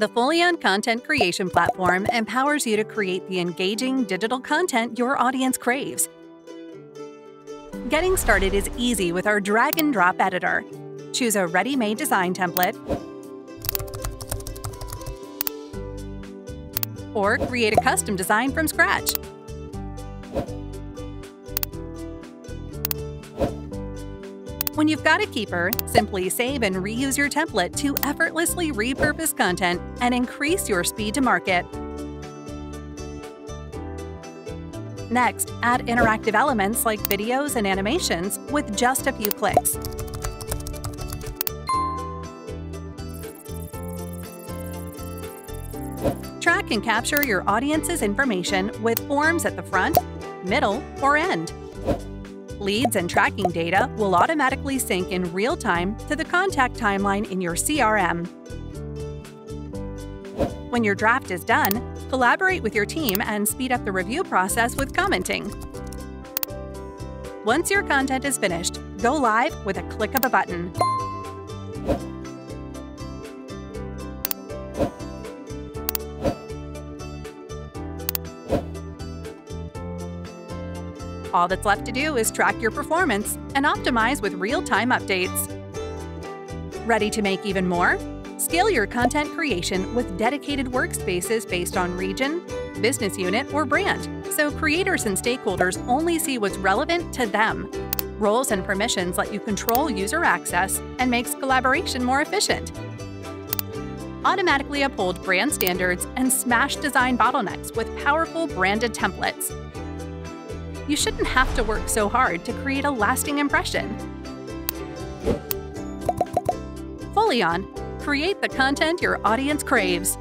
The Foleon content creation platform empowers you to create the engaging digital content your audience craves. Getting started is easy with our drag-and-drop editor. Choose a ready-made design template, or create a custom design from scratch. When you've got a keeper, simply save and reuse your template to effortlessly repurpose content and increase your speed to market. Next, add interactive elements like videos and animations with just a few clicks. Track and capture your audience's information with forms at the front, middle, or end. Leads and tracking data will automatically sync in real time to the contact timeline in your CRM. When your draft is done, collaborate with your team and speed up the review process with commenting. Once your content is finished, go live with a click of a button. All that's left to do is track your performance and optimize with real-time updates. Ready to make even more? Scale your content creation with dedicated workspaces based on region, business unit, or brand, so creators and stakeholders only see what's relevant to them. Roles and permissions let you control user access and makes collaboration more efficient. Automatically uphold brand standards and smash design bottlenecks with powerful branded templates. You shouldn't have to work so hard to create a lasting impression. Foleon, create the content your audience craves.